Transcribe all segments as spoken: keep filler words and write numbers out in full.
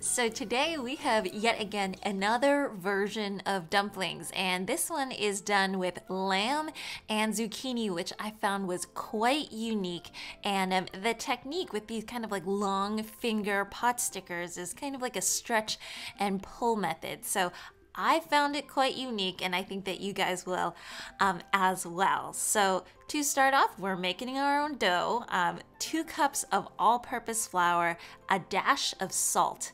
So today we have yet again another version of dumplings, and this one is done with lamb and zucchini, which I found was quite unique. And um, the technique with these kind of like long finger pot stickers is kind of like a stretch and pull method. So I found it quite unique, and I think that you guys will um, as well. So to start off, we're making our own dough, um, two cups of all-purpose flour, a dash of salt.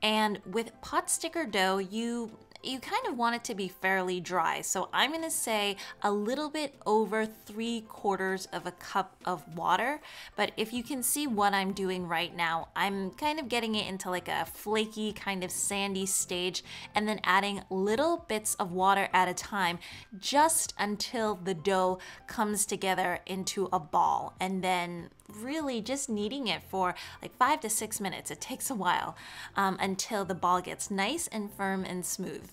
And with pot sticker dough, you you kind of want it to be fairly dry. So I'm gonna say a little bit over three quarters of a cup of water. But if you can see what I'm doing right now, I'm kind of getting it into like a flaky kind of sandy stage and then adding little bits of water at a time just until the dough comes together into a ball, and then really just kneading it for like five to six minutes. It takes a while um, until the ball gets nice and firm and smooth.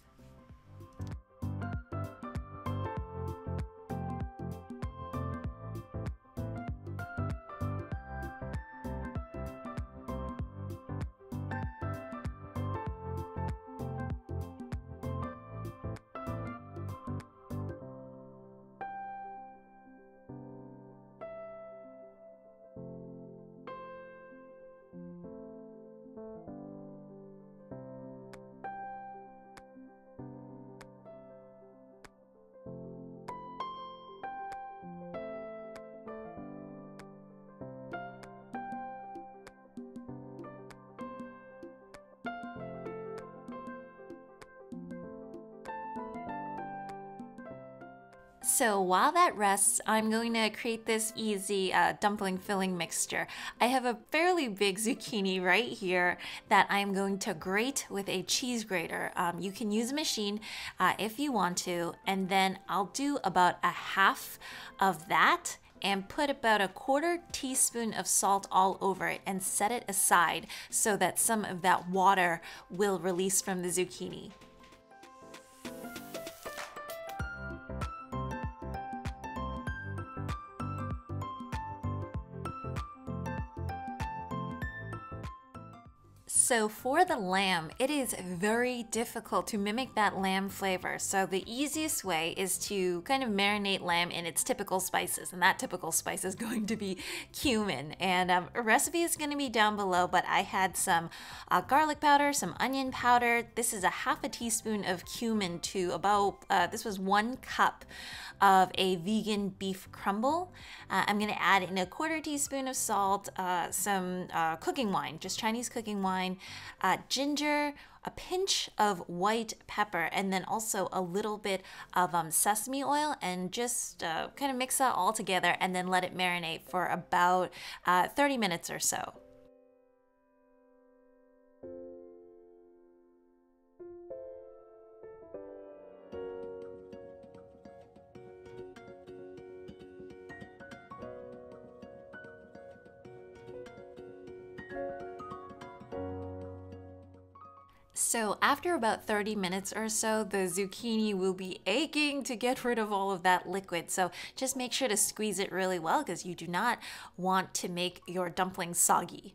So while that rests, I'm going to create this easy uh, dumpling filling mixture. I have a fairly big zucchini right here that I'm going to grate with a cheese grater. Um, you can use a machine uh, if you want to, and then I'll do about a half of that and put about a quarter teaspoon of salt all over it and set it aside so that some of that water will release from the zucchini. So for the lamb, it is very difficult to mimic that lamb flavor. So the easiest way is to kind of marinate lamb in its typical spices, and that typical spice is going to be cumin. And um, a recipe is going to be down below, but I had some uh, garlic powder, some onion powder. This is a half a teaspoon of cumin to about, uh, this was one cup of a vegan beef crumble. Uh, I'm going to add in a quarter teaspoon of salt, uh, some uh, cooking wine, just Chinese cooking wine. Uh, ginger, a pinch of white pepper, and then also a little bit of um, sesame oil, and just uh, kind of mix that all together and then let it marinate for about uh, thirty minutes or so. So after about thirty minutes or so, the zucchini will be aching to get rid of all of that liquid. So just make sure to squeeze it really well, because you do not want to make your dumplings soggy.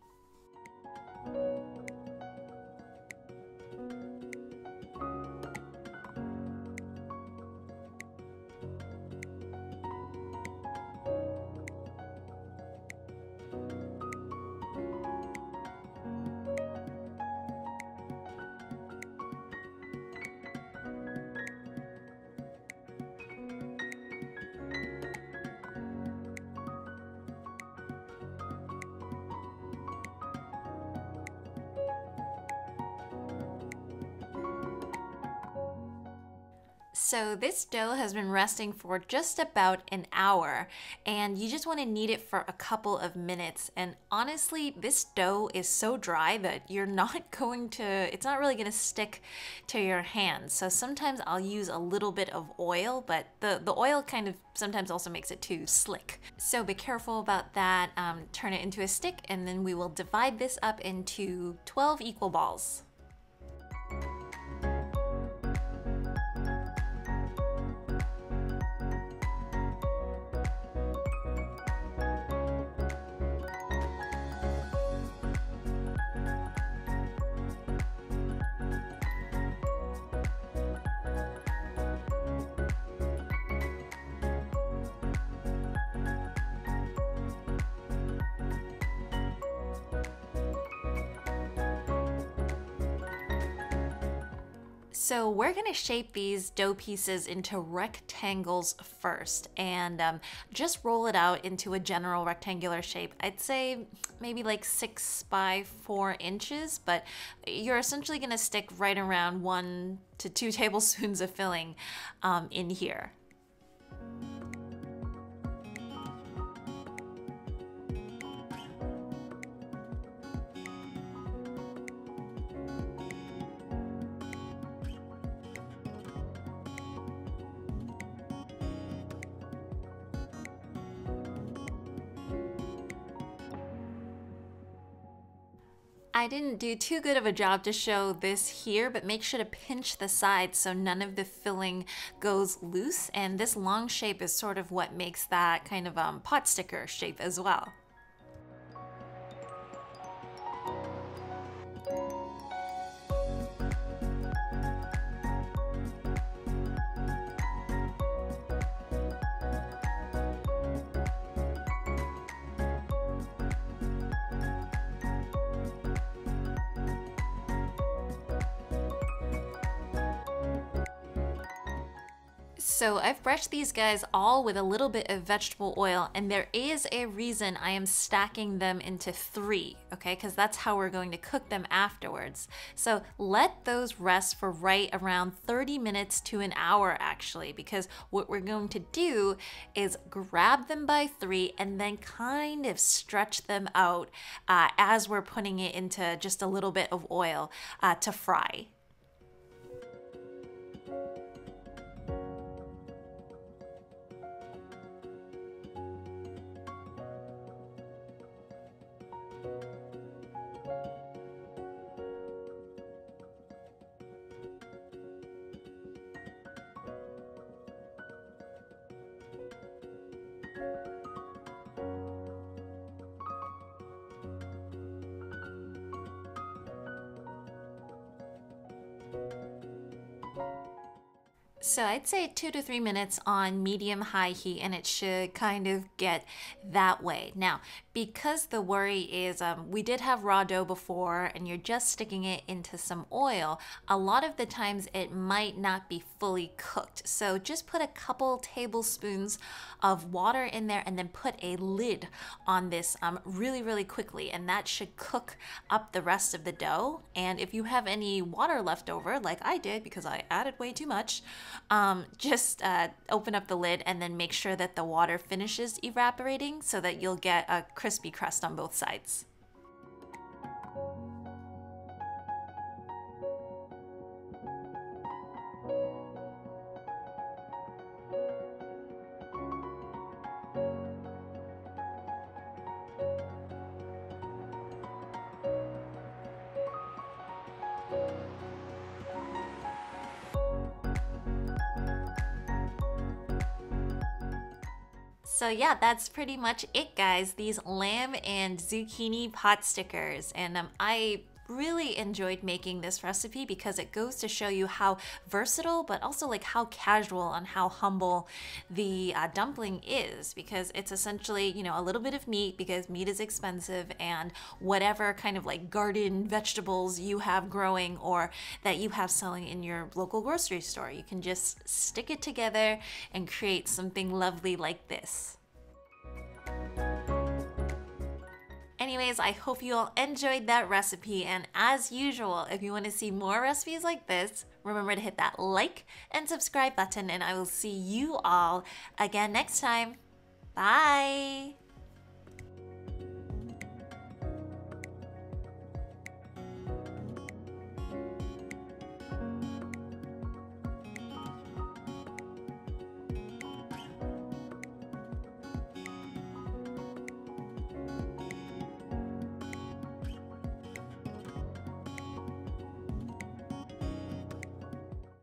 So this dough has been resting for just about an hour, and you just want to knead it for a couple of minutes. And honestly, this dough is so dry that you're not going to, it's not really going to stick to your hands. So sometimes I'll use a little bit of oil, but the, the oil kind of sometimes also makes it too slick. So be careful about that. Um, turn it into a stick, and then we will divide this up into twelve equal balls. So we're gonna shape these dough pieces into rectangles first and um, just roll it out into a general rectangular shape. I'd say maybe like six by four inches, but you're essentially gonna stick right around one to two tablespoons of filling um, in here. I didn't do too good of a job to show this here, but make sure to pinch the sides so none of the filling goes loose, and this long shape is sort of what makes that kind of um, pot sticker shape as well. So I've brushed these guys all with a little bit of vegetable oil, and there is a reason I am stacking them into three, okay? Because that's how we're going to cook them afterwards. So let those rest for right around thirty minutes to an hour actually, because what we're going to do is grab them by three and then kind of stretch them out uh, as we're putting it into just a little bit of oil uh, to fry. So I'd say two to three minutes on medium-high heat, and it should kind of get that way. Now, because the worry is um, we did have raw dough before and you're just sticking it into some oil, a lot of the times it might not be fully cooked. So just put a couple tablespoons of water in there and then put a lid on this um, really, really quickly, and that should cook up the rest of the dough. And if you have any water left over, like I did because I added way too much, Um, just uh, open up the lid and then make sure that the water finishes evaporating so that you'll get a crispy crust on both sides. So yeah, that's pretty much it, guys. These lamb and zucchini pot stickers, and um, I really enjoyed making this recipe because it goes to show you how versatile, but also like how casual and how humble the uh, dumpling is, because it's essentially, you know, a little bit of meat, because meat is expensive, and whatever kind of like garden vegetables you have growing or that you have selling in your local grocery store, you can just stick it together and create something lovely like this. Anyways, I hope you all enjoyed that recipe, and as usual, if you want to see more recipes like this, remember to hit that like and subscribe button, and I will see you all again next time. Bye!